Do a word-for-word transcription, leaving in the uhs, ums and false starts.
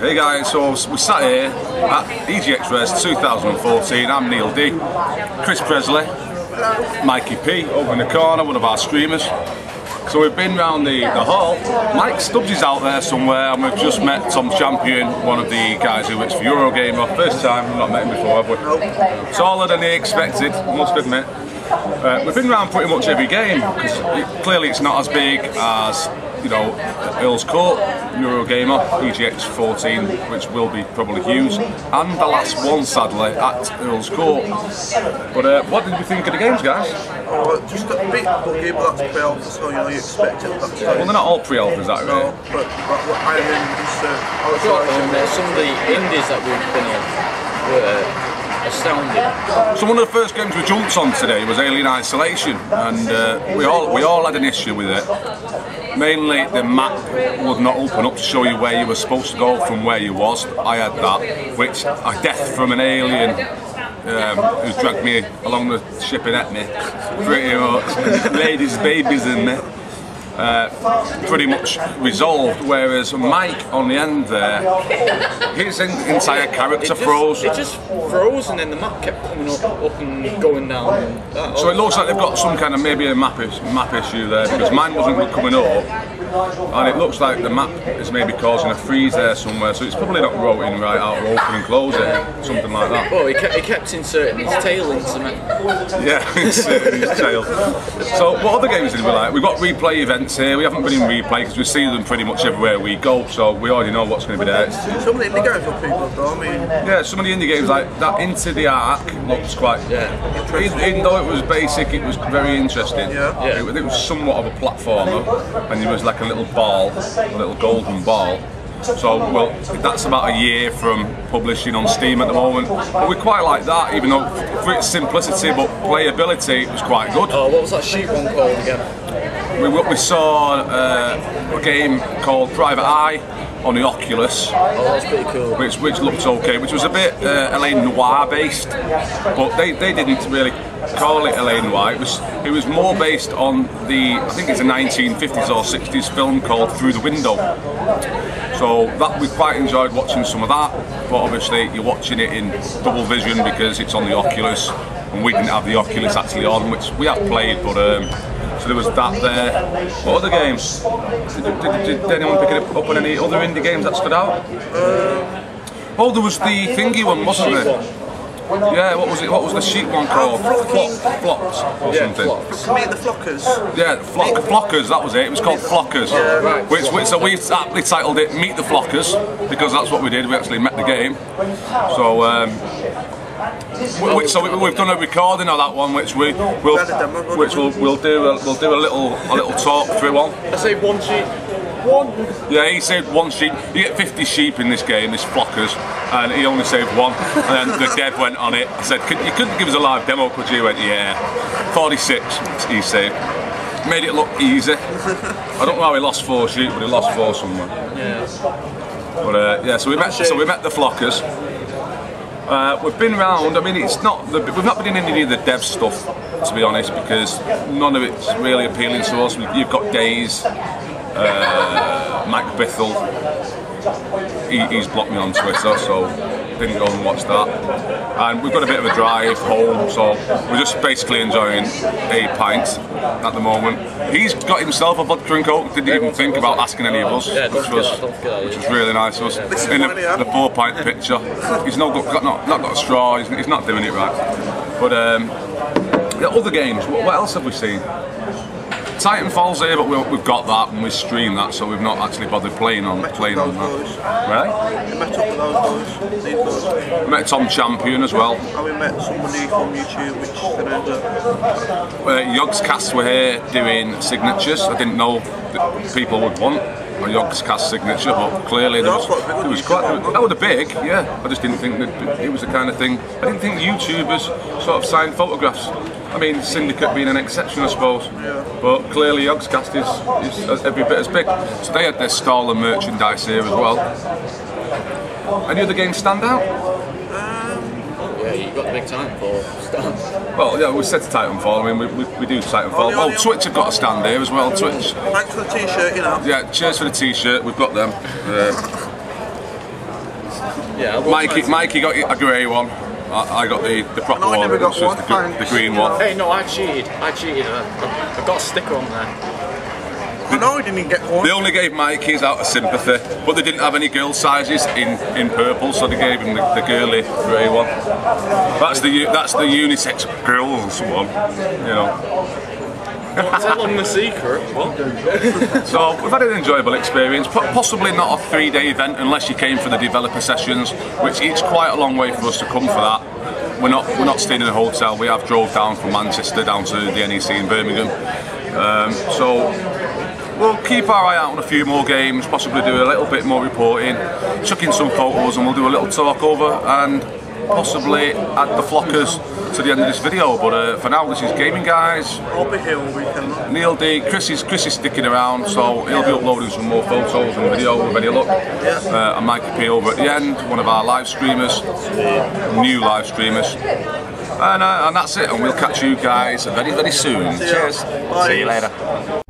Hey guys, so we sat here at E G X Rezzed two thousand fourteen. I'm Neil D, Chris Presley, Mikey P over in the corner, one of our streamers. So we've been round the, the hall. Mike Stubbs is out there somewhere, and we've just met Tom Champion, one of the guys who works for Eurogamer. First time, we've not met him before, have we? It's taller than he expected, I must admit. Uh, we've been round pretty much every game, because it, clearly it's not as big as, you know, Earl's Court, Eurogamer, E G X fourteen, which will be probably huge, and the last one, sadly, at Earl's Court. But uh, what did we think of the games, guys? Oh, just a bit buggy, but that's pre-alpha, so you know, you expect it. That's well, they're not all pre-alpha, is that no, right? No, but what I mean is, uh, I thought um, some of the indies that we've been on were astounding. So one of the first games we jumped on today was Alien Isolation, and uh, we all we all had an issue with it. Mainly the map would not open up to show you where you were supposed to go from where you was. I had that, which a death from an alien um, who dragged me along the ship and at me, pretty much, ladies, babies in me. Uh, pretty much resolved, whereas Mike on the end there, his in, entire character it just, froze. It just froze, and then the map kept coming up, up and going down. And that, so it looks like they've got some kind of maybe a map, map issue there, because mine wasn't coming up, and it looks like the map is maybe causing a freeze there somewhere, so it's probably not rotating right out, or open and closing, something like that. Well, he kept, he kept inserting his tail into me. Yeah, inserting his tail. So what other games did we like? We've got replay events here. We haven't been in replay because we see them pretty much everywhere we go, so we already know what's going to be there. Some of the indie games are people, though, I mean. Yeah, some of the indie games, like that Into the Ark, looks quite, yeah. Even, even though it was basic, it was very interesting. Yeah. Yeah. It, it was somewhat of a platformer, and there was like a little ball, a little golden ball. So, well, that's about a year from publishing on Steam at the moment. But we quite like that, even though for its simplicity, but playability, it was quite good. Oh, what was that sheep one called again? We, we saw uh, a game called Private Eye on the Oculus. Oh, that's pretty cool. Which, which looked okay, which was a bit uh, L A Noir based, but they, they didn't really call it L A Noir. It was, it was more based on the, I think it's a nineteen fifties or sixties film called Through the Window. So that we quite enjoyed watching some of that, but obviously you're watching it in double vision because it's on the Oculus, and we didn't have the Oculus actually on, which we have played, but um, so there was that there. What other games? Did, did, did anyone pick it up on any other indie games that stood out? Uh, oh, there was the thingy one, wasn't there? Yeah, what was it? What was the sheep one called? Uh, Flock, Flocks or yeah, something? Flocks. I mean, the Flockers. Yeah, Flock, Flockers, that was it. It was called Flockers. Yeah, right. Which, which, so we aptly titled it Meet the Flockers, because that's what we did. We actually met the game. So, um, We, so we, we've done a recording of that one, which we will, which we'll, we'll do. A, we'll do a little, a little talk through one. I say one sheep. One. Yeah, he saved one sheep. You get fifty sheep in this game, this Flockers, and he only saved one. And then the dev went on it. I said, could, "You couldn't give us a live demo, could you?" He went, "Yeah." forty-six he saved. Made it look easy. I don't know how he lost four sheep, but he lost four somewhere. Yeah. But uh, yeah, so we met. So we met the Flockers. Uh, we've been round. I mean, it's not. The, we've not been in any of the dev stuff, to be honest, because none of it's really appealing to us. You've got Days, uh, Mike Bithell. He, he's blocked me on Twitter, so didn't go and watch that. And we've got a bit of a drive home, so we're just basically enjoying a pint at the moment. He's got himself a vodka and coke. Didn't even think about asking any of us, which was, which was really nice of us. In the, the four pint picture, he's not got not, not got a straw. He's, he's not doing it right. But um, the other games. What, what else have we seen? Titanfall's here, but we've got that and we stream that, so we've not actually bothered playing on playing on that. Right? We met up with those boys. These boys. We met Tom Champion as well. And we met somebody from YouTube, which then ended up. Uh, Yogscast were here doing signatures. I didn't know that people would want a Yogscast signature, but clearly there was, there was quite. That was a big, yeah. I just didn't think that it was the kind of thing. I didn't think YouTubers sort of signed photographs. I mean, Syndicate being an exception, I suppose. Yeah. But clearly, Yogscast is, is every bit as big. So they had their stall and merchandise here as well. Any other games stand out? Um, yeah, you got the big Titanfall stand. Well, yeah, we said Titanfall. I mean, we, we, we do Titanfall. Oh, oh, Twitch have got a stand here as well. Twitch. Thanks for the T-shirt, you know. Yeah, cheers for the T-shirt. We've got them. Uh, Yeah, Mikey, Mikey got a grey one. I, I got the, the proper one. I never got one. The, the green one. Hey, no, I cheated. I cheated. I, I got a sticker on there. No, I didn't get one. They only gave Mikey's out of sympathy, but they didn't have any girl sizes in in purple, so they gave him the, the girly grey one. That's the that's the unisex girls one, you know. Don't tell them the secret. What? So we've had an enjoyable experience, possibly not a three-day event unless you came for the developer sessions, which it's quite a long way for us to come for that. We're not we're not staying in a hotel. We have drove down from Manchester down to the N E C in Birmingham. Um, so. We'll keep our eye out on a few more games, possibly do a little bit more reporting, chuck in some photos, and we'll do a little talk over and possibly add the Flockers to the end of this video. But uh, for now, this is Gaming Guys. Over here all weekend. Neil D, Chris is Chris is sticking around, so he'll be uploading some more photos and video with any luck. Uh, and Mikey P over at the end, one of our live streamers, new live streamers. And, uh, and that's it, and we'll catch you guys very, very soon. Cheers. Bye. See you later.